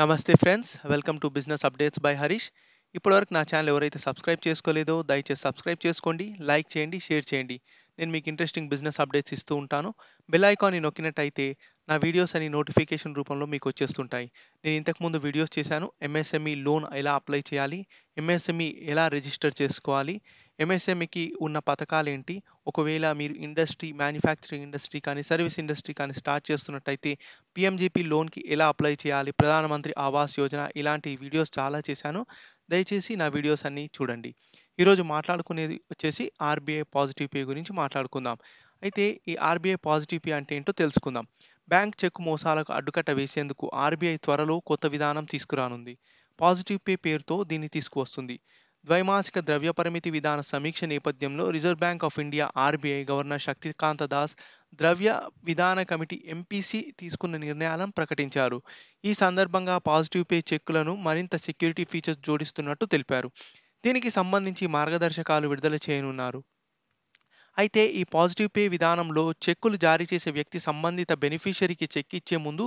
నమస్తే friends, welcome to business updates by Harish. ఇప్పటివరకు నా ఛానల్ ఎవరైతే సబ్స్క్రైబ్ చేసుకోలేదో దయచేసి సబ్స్క్రైబ్ చేసుకోండి, లైక్ చేయండి, షేర్ చేయండి. నేను మీకు ఇంట్రెస్టింగ్ బిజినెస్ అప్డేట్స్ ఇస్తూ ఉంటాను. బెల్ ఐకాన్ని నొక్కినట్టయితే నా వీడియోస్ అని నోటిఫికేషన్ రూపంలో మీకు వచ్చేస్తుంటాయి. నేను ఇంతకుముందు వీడియోస్ చేశాను. ఎంఎస్ఎంఈ లోన్ ఎలా అప్లై చేయాలి, ఎంఎస్ఎంఈ ఎలా రిజిస్టర్ చేసుకోవాలి, ఎంఎస్ఎంఈకి ఉన్న పథకాలు ఏంటి, ఒకవేళ మీరు ఇండస్ట్రీ మ్యానుఫ్యాక్చరింగ్ ఇండస్ట్రీ కానీ సర్వీస్ ఇండస్ట్రీ కానీ స్టార్ట్ చేస్తున్నట్టయితే పిఎంజీపీ లోన్కి ఎలా అప్లై చేయాలి, ప్రధానమంత్రి ఆవాస్ యోజన, ఇలాంటి వీడియోస్ చాలా చేశాను. దయచేసి నా వీడియోస్ అన్నీ చూడండి. ఈరోజు మాట్లాడుకునేది వచ్చేసి ఆర్బీఐ పాజిటివ్ పే గురించి మాట్లాడుకుందాం. అయితే ఈ ఆర్బీఐ పాజిటివ్ పే అంటే ఏంటో తెలుసుకుందాం. బ్యాంక్ చెక్ మోసాలకు అడ్డుకట్ట వేసేందుకు ఆర్బీఐ త్వరలో కొత్త విధానం తీసుకురానుంది. పాజిటివ్ పే పేరుతో దీన్ని తీసుకువస్తుంది. ద్వైమాసిక ద్రవ్య పరిమితి విధాన సమీక్ష నేపథ్యంలో reserve bank of India RBI governor Shaktikanta Das ద్రవ్య విధాన కమిటీ ఎంపీసీ తీసుకున్న నిర్ణయాలను ప్రకటించారు. ఈ సందర్భంగా పాజిటివ్ పే చెక్కులను మరింత సెక్యూరిటీ ఫీచర్స్ జోడిస్తున్నట్టు తెలిపారు. దీనికి సంబంధించి మార్గదర్శకాలు విడుదల చేయనున్నారు. అయితే ఈ పాజిటివ్ పే విధానంలో చెక్కులు జారీ చేసే వ్యక్తి సంబంధిత బెనిఫిషరీకి చెక్ ఇచ్చే ముందు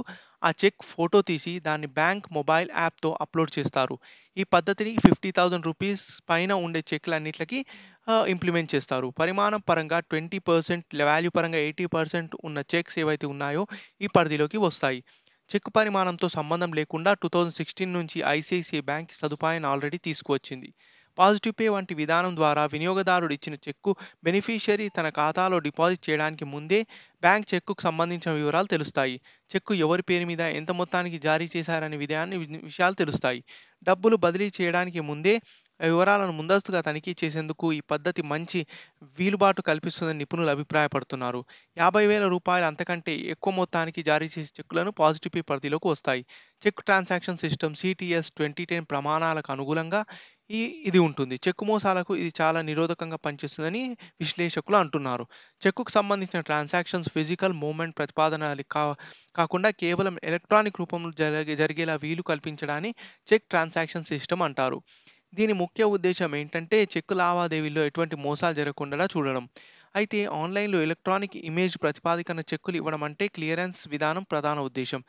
ఆ చెక్ ఫోటో తీసి దాన్ని బ్యాంక్ మొబైల్ యాప్తో అప్లోడ్ చేస్తారు. ఈ పద్ధతిని 50,000 రూపీస్ పైన ఉండే చెక్లన్నిటికీ ఇంప్లిమెంట్ చేస్తారు. పరిమాణం పరంగా 20%, వాల్యూ పరంగా 80% ఉన్న చెక్స్ ఏవైతే ఉన్నాయో ఈ పరిధిలోకి వస్తాయి. చెక్ పరిమాణంతో సంబంధం లేకుండా 2016 నుంచి ఐసిఐసిఐ బ్యాంక్ సదుపాయాన్ని ఆల్రెడీ తీసుకువచ్చింది. పాజిటివ్ పే వంటి విధానం ద్వారా వినియోగదారుడు ఇచ్చిన చెక్కు బెనిఫిషియరీ తన ఖాతాలో డిపాజిట్ చేయడానికి ముందే బ్యాంక్ చెక్కుకు సంబంధించిన వివరాలు తెలుస్తాయి. చెక్కు ఎవరి పేరు మీద ఎంత మొత్తానికి జారీ చేశారనే విషయాలు తెలుస్తాయి. డబ్బులు బదిలీ చేయడానికి ముందే వివరాలను ముందస్తుగా తనిఖీ చేసేందుకు ఈ పద్ధతి మంచి వీలుబాటు కల్పిస్తుందని నిపుణులు అభిప్రాయపడుతున్నారు. 50,000 రూపాయలు అంతకంటే ఎక్కువ మొత్తానికి జారీ చేసే చెక్కులను పాజిటివ్ పే పరిధిలోకి వస్తాయి. చెక్ ట్రాన్సాక్షన్ సిస్టమ్ CTS 2010 ప్రమాణాలకు అనుగుణంగా ఇది ఉంటుంది. చెక్కు మోసాలకు ఇది చాలా నిరోధకంగా పనిచేస్తుందని విశ్లేషకులు అంటున్నారు. చెక్కుకు సంబంధించిన ట్రాన్సాక్షన్స్ ఫిజికల్ మూమెంట్ ప్రతిపాదన కాకుండా కేవలం ఎలక్ట్రానిక్ రూపంలో జరిగేలా వీలు కల్పించడాన్ని చెక్ ట్రాన్సాక్షన్ సిస్టమ్ అంటారు. దీని ముఖ్య ఉద్దేశం ఏంటంటే చెక్కు లావాదేవీల్లో ఎటువంటి మోసాలు జరగకుండా చూడడం. అయితే ఆన్లైన్లో ఎలక్ట్రానిక్ ఇమేజ్ ప్రతిపాదికన చెక్కులు ఇవ్వడం అంటే క్లియరెన్స్ విధానం ప్రధాన ఉద్దేశం.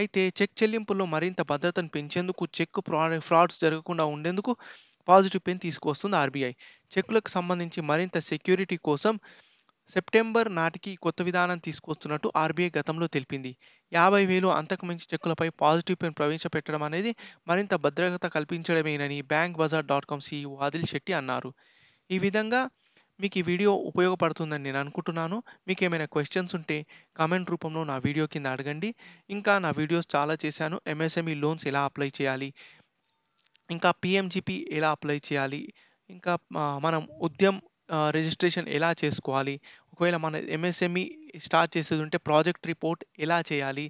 అయితే చెక్ చెల్లింపుల్లో మరింత భద్రతను పెంచేందుకు, చెక్కు ఫ్రాడ్స్ జరగకుండా ఉండేందుకు పాజిటివ్ పే తీసుకువస్తుంది ఆర్బీఐ. చెక్కులకు సంబంధించి మరింత సెక్యూరిటీ కోసం సెప్టెంబర్ నాటికి కొత్త విధానం తీసుకొస్తున్నట్టు ఆర్బీఐ గతంలో తెలిపింది. 50,000 అంతకుమించి చెక్కులపై పాజిటివ్ పే ప్రవేశపెట్టడం అనేది మరింత భద్రత కల్పించడమేనని బ్యాంక్ బజార్.com CEO వాదిల్ శెట్టి అన్నారు. ఈ విధంగా మీకు ఈ వీడియో ఉపయోగపడుతుందని నేను అనుకుంటున్నాను. మీకు ఏమైనా క్వశ్చన్స్ ఉంటే కామెంట్ రూపంలో నా వీడియో కింద అడగండి. ఇంకా నా వీడియోస్ చాలా చేశాను. ఎంఎస్ఎంఈ లోన్స్ ఎలా అప్లై చేయాలి, ఇంకా పిఎంజిపి ఎలా అప్లై చేయాలి, ఇంకా మనం ఉద్యమ్ రిజిస్ట్రేషన్ ఎలా చేసుకోవాలి, ఒకవేళ మన ఎంఎస్ఎంఈ స్టార్ట్ చేసేది ఉంటే ప్రాజెక్ట్ రిపోర్ట్ ఎలా చేయాలి,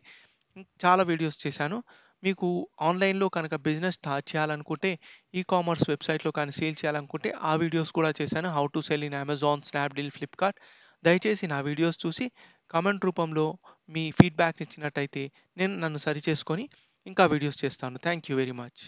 చాలా వీడియోస్ చేశాను. మీకు ఆన్లైన్లో కనుక బిజినెస్ స్టార్ట్ చేయాలనుకుంటే, ఈ కామర్స్ వెబ్సైట్లో కానీ సేల్ చేయాలనుకుంటే ఆ వీడియోస్ కూడా చేశాను. How to sell in Amazon, Snapdeal, Flipkart. దయచేసి నా వీడియోస్ చూసి కామెంట్ రూపంలో మీ ఫీడ్బ్యాక్ ఇచ్చినట్టయితే నేను నన్ను సరిచేసుకొని ఇంకా వీడియోస్ చేస్తాను. Thank you very much.